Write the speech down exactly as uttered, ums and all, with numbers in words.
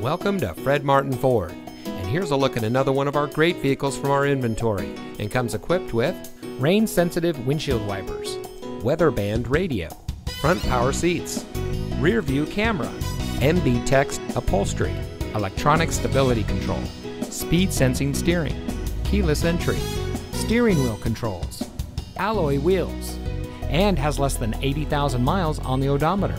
Welcome to Fred Martin Ford, and here's a look at another one of our great vehicles from our inventory, and comes equipped with rain-sensitive windshield wipers, weather band radio, front power seats, rear view camera, M B text upholstery, electronic stability control, speed sensing steering, keyless entry, steering wheel controls, alloy wheels, and has less than eighty thousand miles on the odometer.